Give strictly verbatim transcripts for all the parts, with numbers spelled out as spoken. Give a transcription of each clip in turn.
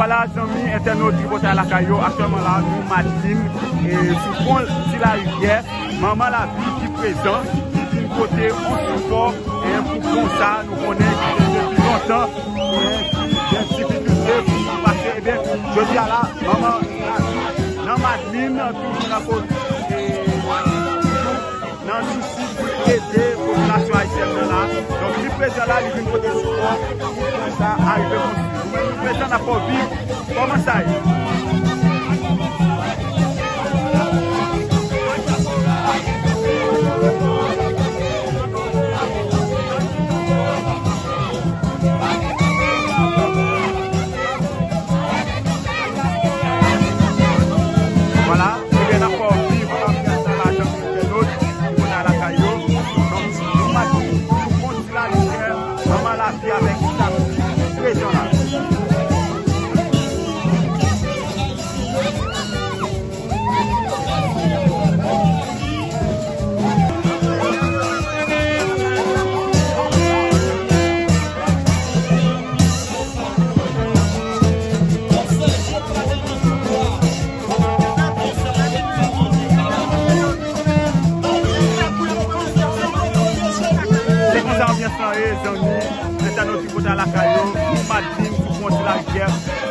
voilà, amis internautes du côté à la caillou, actuellement là, nous, Martine, et sous pont de la rivière, maman la vie qui présente, qui est côté, on se fort, et pour comme ça, nous connaissons depuis longtemps, des difficultés pour passer, bien, je dis à la maman, dans Martine, toujours la côté, dans le souci pour aider la population haïtienne là, donc le président là, il vient côté support, pour ça, arriver comme ça. Le président n'a pas vu comment ça est.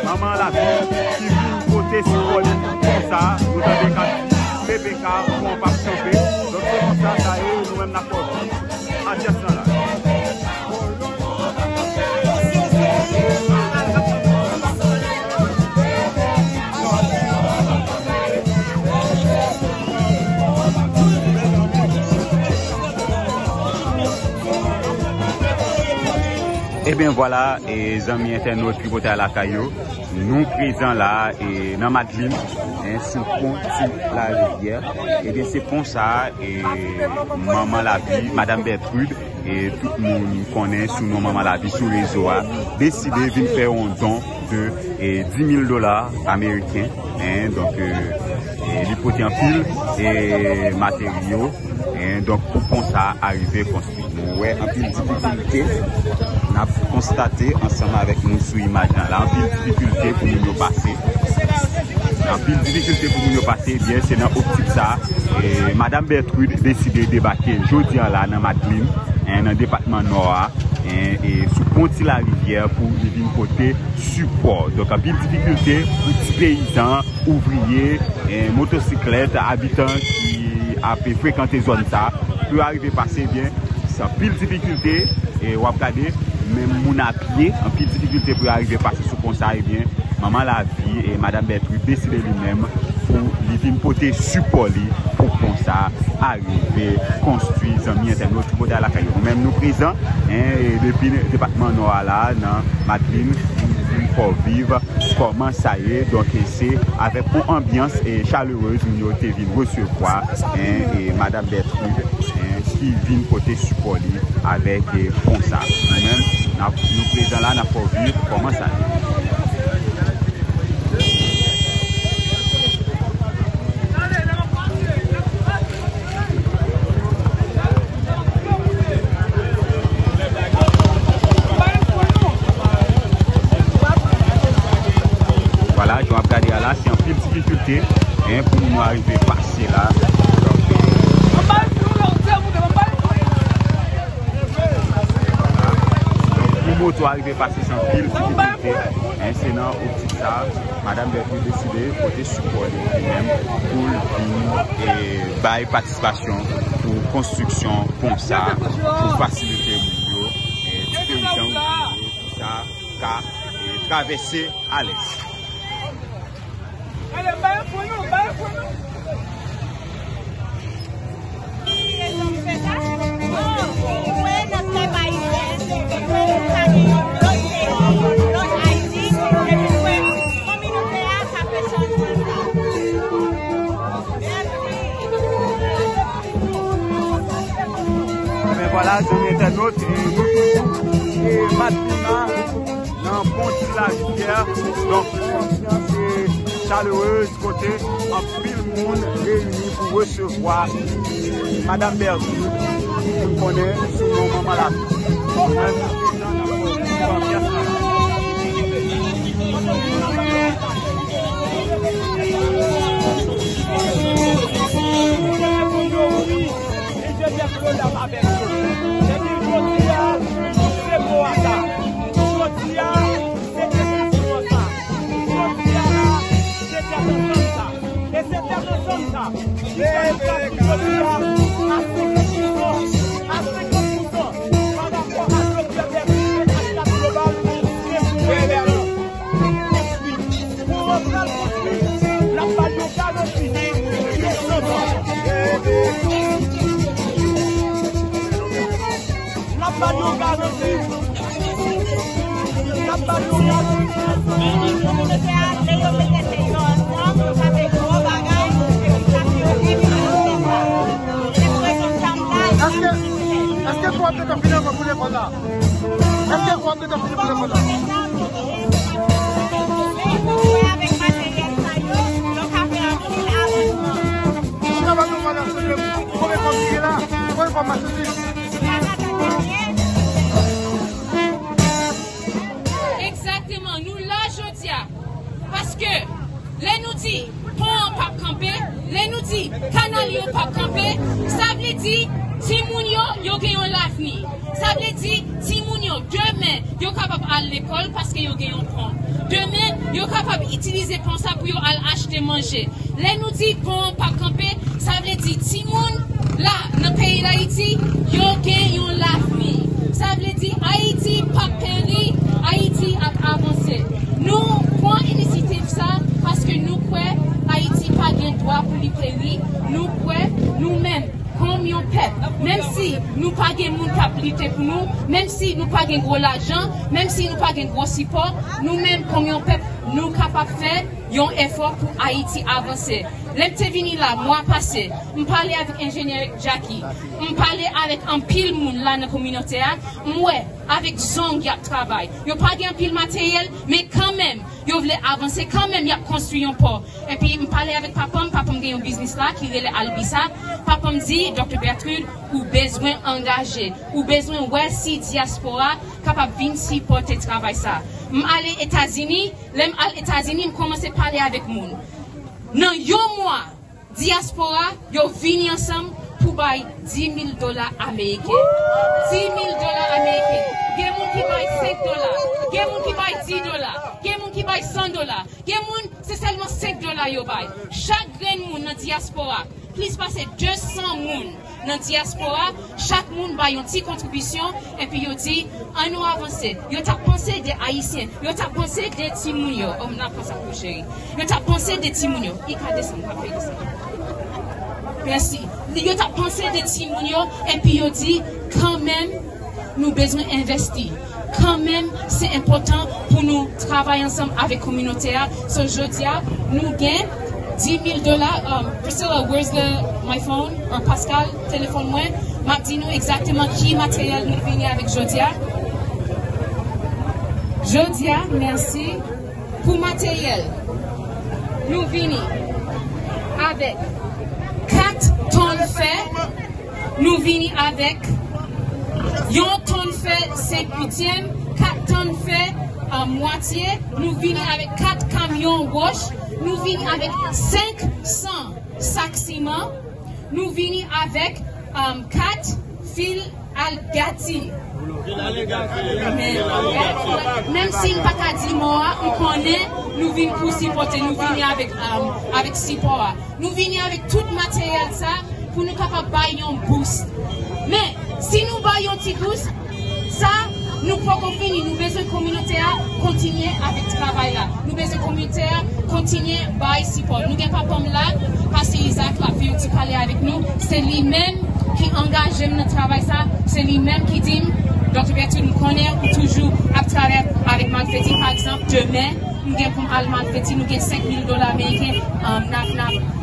Maman la vie, qui vit côté symbole, comme ça, nous avons des cas, bébé car, où on va sauver. Donc comme ça, ça y est, nous-mêmes n'apportons pas. En gestion là. Et eh bien voilà, les amis internautes qui votent à la caillou, nous présents là, et dans Madeleine, sur le pont de la rivière. Et bien c'est pour ça, et Maman la vie, Madame Bertune, et tout le monde connaît sous nos Maman la vie, sous les réseau, a décidé de faire un don de dix mille dollars américains. Hein, donc, euh, l'hypothèse en pile et matériaux. Et donc, pour qu'on ça arrive à construire. Ouais, en pile difficulté, on a constaté ensemble avec nous sous image là, en pile difficulté pour nous passer. En pile difficulté pour nous passer, bien, c'est dans l'optique ça. Et Madame Bertrude a décidé de débarquer jeudi là, dans Madeleine, hein, dans le département Nord, hein, et sous pont de la rivière pour venir côté support. Donc, en pile difficulté pour les paysans, ouvriers, hein, motocyclettes, habitants qui ont fréquenté zone ça, pour arriver passer bien. En pile difficulté et on va regarder même mon à pied en pile difficulté pour arriver passer sous conseil et bien maman la vie et Madame Bertune décider lui-même pour lui venir porter support pour qu'on ça arriver construire amis internautes pour la caille même nous présents et depuis le département Nord là dans Madeleine pour vivre comment ça y est donc c'est avec une ambiance et chaleureuse nous était venir recevoir et Madame Bertune qui vient côté support avec les fonds ça. Nous-mêmes, nous présents là, nous pas vu comment ça. Voilà, je vais regarder là, c'est un peu de difficulté hein, pour nous arriver à passer là. Moto arrivé passer sans pile, un sénat au petit ça, Madame Bertune décidé côté support même pour le et bail participation pour construction comme ça, pour faciliter le milieu et tout paysan ça car traverser à l'aise. Voilà, je mets un autre et maintenant, dans le pont de la rivière, donc l'ambiance est chaleureuse, côté, en pile monde réuni pour recevoir Madame Bertune, qui nous connaît sous nos mamans là. Nous sommes dans la Exactement, nous là je dis, parce que les nous dit pont pas camper, les nous dit canal pas camper, ça veut dire Timounio yo gagne l'avenir. Ça veut dire Timounio demain yo capable à l'école parce que yo gagne un pont. Demain yo capable utiliser pont ça pour yo aller acheter manger. Les nous dit pont pas camper, ça veut dire Timoun là, dans le pays d'Haïti, il y a un l'avenir. Ça veut dire Haïti pas perdu, Haïti a avancé. Nous prenons l'initiative ça parce que nous croyons Haïti pas de droit pour les périr. Nous croyons nous-mêmes comme un peuple. Même si nous pas de monde qui lutter pour nous, même si nous pas de gros l'argent, même si nous pas de gros support, nous-mêmes comme un peuple, nous capables de faire un effort pour Haïti avancer. L'intérieur là, moi passé, on parlait avec ingénieur Jackie, on parlait avec un pile monde là dans la communauté, moi avec Zong y a travail. Yo pas un pile matériel, mais quand même, yo voulait avancer, quand même y a construit un port. Et puis on parlait avec papa, papa me gagne un business là qui relève Albissa. Papa me dit, docteur Bertune, ou besoin engagé, ou besoin ouais si diaspora capable venir supporter travail ça. M'aller États-Unis, l'aime aller États-Unis, me commencer parler avec monde. Non, yo moi, diaspora, yo vini ensemble pour bailler dix mille dollars américains. dix mille dollars américains. Il y a des gens qui baillent cinq dollars. Il y a des gens qui baillent dix dollars. Il y a des gens qui baillent cent dollars. Il y a des gens, c'est seulement cinq dollars yo baillent. Chaque grain moun dans diaspora, plus passer deux cents moun dans diaspora, chaque moun baille une petite contribution et puis yo dit on nous avancer. Yo t'a pensé des haïtiens, yo t'a pensé des timounio. Oh on a pensé pour chéri. Yo t'a pensé des timounio. Il ca descendre pas faire descendre. Merci. Yo t'a pensé des timounio et puis yo dit quand même nous besoin investir. Quand même c'est important pour nous travailler ensemble avec communauté. So jodi a nous gain dix mille dollars. Um, Priscilla, where's the my phone? Or Pascal, téléphone moi. Ma dit nous exactement qui matériel nous venir avec Jodia. Jodia, merci pour matériel. Nous venir avec quatre tonnes fer. Nous venir avec une tonne fer cinq huitièmes, quatre tonnes fer à moitié. Nous venir avec quatre camions gauche. Nous venons avec cinq cents sacs ciment. Nous venons avec um, quatre fils algati. Même si nous pas dit moi, on connaît, nous venons pour supporter, nous venons avec um, avec support. Nous venons avec tout matériel ça pour nous capables bailler un boost. Mais si nous baillons un petit boost, ça nous pouvons finir, nous besoin communautaire continuer avec le travail là. Nous besoin communautaire continuer by support. Nous n'avons pas comme là, parce que Isaac a vu qui parler avec nous. C'est lui-même qui engage notre travail ça. C'est lui-même qui dit, Docteur Bertune nous connaît toujours à travers avec Malfetti par exemple. Demain, nous avons comme Allemand Malfetti, nous avons cinq mille dollars américains.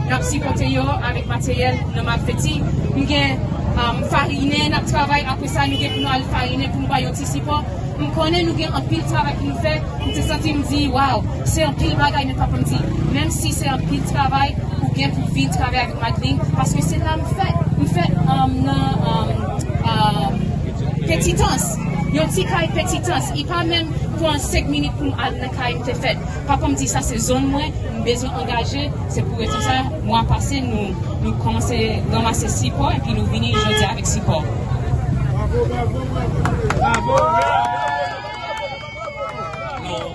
Nous avons supporté avec matériel de Malfetti. Nous avons Um, fariner, nous travaillons après ça, nous avons fariner pour nous faire un petit support. Nous connaissons, nous avons un pile de travail qui nous fait. Nous nous sentons, nous disons, waouh, c'est un pile de travail, mais pas pour nous dire. Même si c'est un pile de travail, nous avons pour vivre travailler avec Madeleine, parce que c'est là que nous faisons. Nous faisons pétitance. Nous avons un petit caille pétitance. Il n'y a pas même pour un cinq minutes pour nous aller dans la caille faite. Papa me dit, ça c'est zone moins, nous avons besoin d'engager, c'est pour être ça. Moi, passé, nous. Nous commençons à ramasser support et puis nous venons aujourd'hui avec support. Bravo, bravo, bravo, bravo. Nous,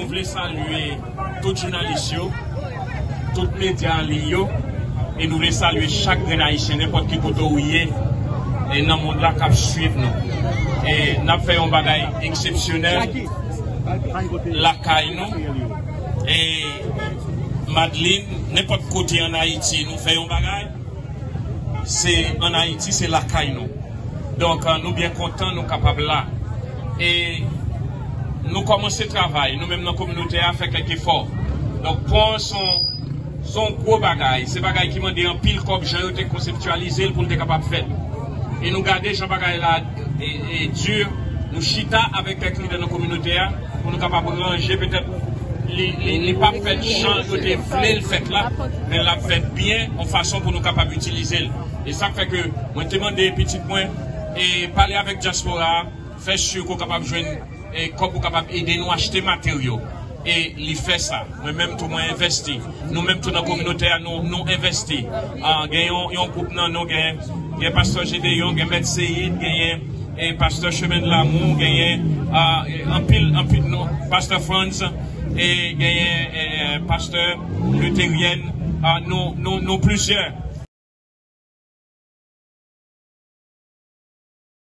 nous voulons saluer tous les journalistes, tous les médias en ligne et nous voulons saluer chaque haïtien, n'importe qui côté où il est et dans le monde là qui suit nous. Et nous avons fait un bagage exceptionnel, la caille nous. Et Madeleine, n'importe côté en Haïti, nous faisons un bagage. C'est en Haïti, c'est la caille nous. Donc nous bien contents, nous capables là. Et nous commençons ce travail, nous-mêmes dans la communauté, à faire quelques efforts. Donc pour son, son gros bagaille, c'est bagaille qui m'a dit en pile comme j'ai été conceptualisé pour être capable de faire. Et nous garder ce bagaille là et, et dur, nous chita avec quelques leaders de nos communautés pour nous capables de ranger peut-être. Les papes font change de voulez le fait là, mais la fait bien en façon pour nous capables d'utiliser. Et ça fait que moi demande des petits points et parler avec diaspora, faire sûr qu'on capable joindre et qu'on capable aider nous acheter matériaux et les fait ça. Moi même tout moi investi, nous même tout dans communautaire nous nous investi. En gagnons un groupe non nous gagnons, gagnons pasteur Gédéon, gagnons maître Seyd, gagnons et pasteur Chemin de l'amour, gagnons en pile en pile non pasteur France. Et, et, et pasteur luthérienne, ah, nous, nous, nous plusieurs.